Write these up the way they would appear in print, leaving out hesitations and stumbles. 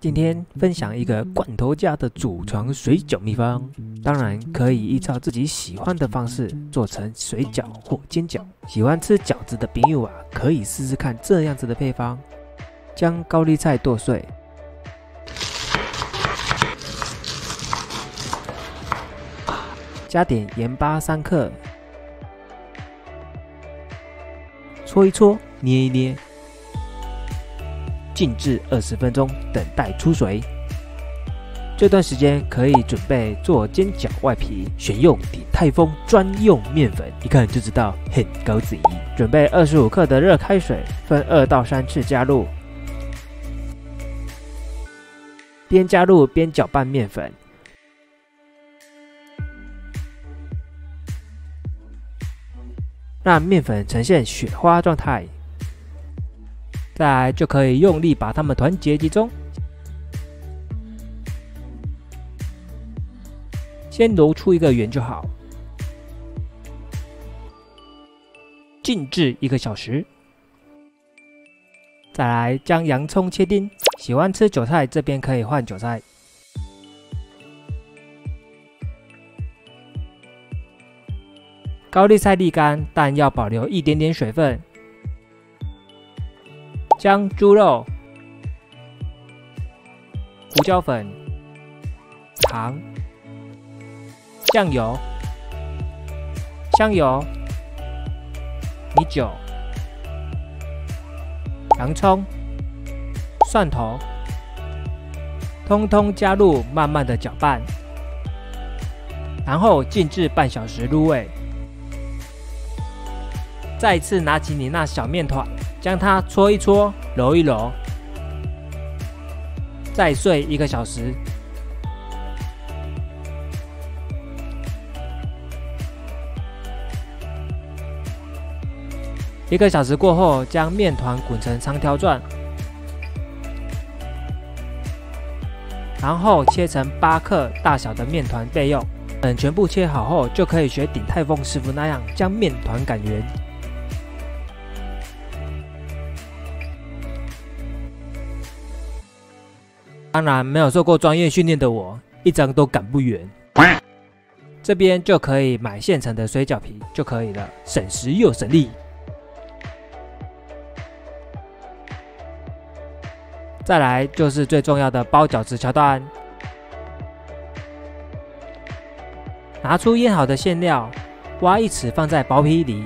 今天分享一个罐头价的祖传水饺秘方，当然可以依照自己喜欢的方式做成水饺或煎饺。喜欢吃饺子的朋友啊，可以试试看这样子的配方：将高丽菜剁碎，加点盐巴3克，搓一搓，捏一捏。 静置20分钟，等待出水。这段时间可以准备做煎饺外皮，选用鼎泰丰专用面粉，一看就知道很高级。准备25克的热开水，分2到3次加入，边加入边搅拌面粉。让面粉呈现雪花状态。 再来就可以用力把它们团结集中，先揉出一个圆就好。静置1个小时。再来将洋葱切丁，喜欢吃韭菜这边可以换韭菜。高丽菜沥干，但要保留一点点水分。 将猪肉、胡椒粉、糖、酱油、香油、米酒、洋葱、蒜头，通通加入，慢慢的搅拌，然后静置半小时入味。再一次拿起你那小面团。 将它搓一搓，揉一揉，再睡1个小时。1个小时过后，将面团滚成长条状，然后切成8克大小的面团备用。等全部切好后，就可以学鼎泰丰师傅那样，将面团擀圆。 当然，没有受过专业训练的我，一张都擀不圆。这边就可以买现成的水饺皮就可以了，省时又省力。再来就是最重要的包饺子桥段，拿出腌好的馅料，挖1尺放在薄皮里。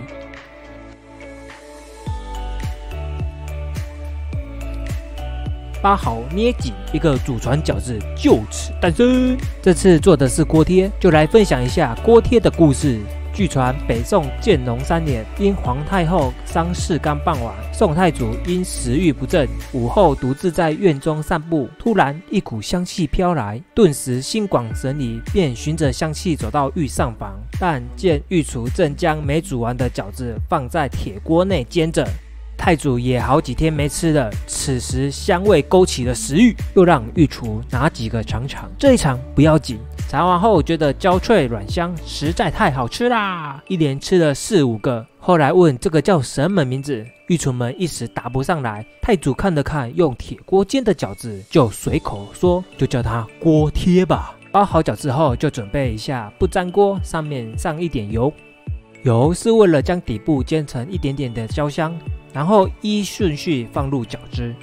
包好捏紧，一个祖传饺子就此诞生。这次做的是锅贴，就来分享一下锅贴的故事。据传北宋建隆3年，因皇太后丧事刚办完，宋太祖因食欲不振，午后独自在院中散步，突然一股香气飘来，顿时心旷神怡，便循着香气走到御上房，但见御厨正将没煮完的饺子放在铁锅内煎着。 太祖也好几天没吃了，此时香味勾起了食欲，又让御厨拿几个尝尝。这一尝不要紧，尝完后觉得焦脆软香，实在太好吃啦！一连吃了4、5个，后来问这个叫什么名字，御厨们一时答不上来。太祖看了看用铁锅煎的饺子，就随口说，就叫它锅贴吧。包好饺子后，就准备一下不粘锅，上面上一点油，油是为了将底部煎成一点点的焦香。 然后依顺序放入饺汁，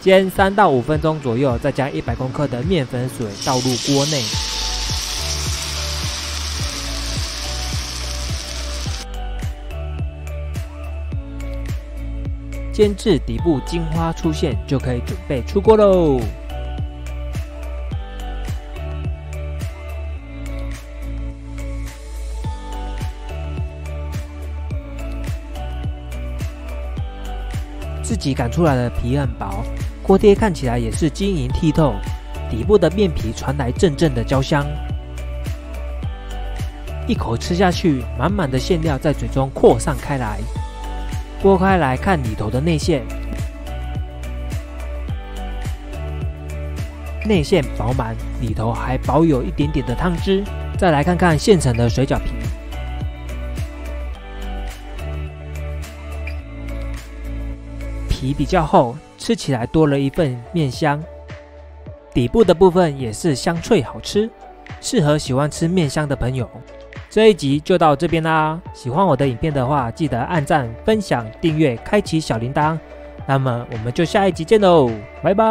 煎3到5分钟左右，再加100公克的面粉水倒入锅内，煎至底部金花出现，就可以准备出锅喽。 自己擀出来的皮很薄，锅贴看起来也是晶莹剔透，底部的面皮传来阵阵的焦香。一口吃下去，满满的馅料在嘴中扩散开来。剥开来看里头的内馅，内馅饱满，里头还保有一点点的汤汁。再来看看现成的水饺皮。 皮比较厚，吃起来多了一份面香。底部的部分也是香脆好吃，适合喜欢吃面香的朋友。这一集就到这边啦，喜欢我的影片的话，记得按赞、分享、订阅、开启小铃铛。那么我们就下一集见喽，拜拜。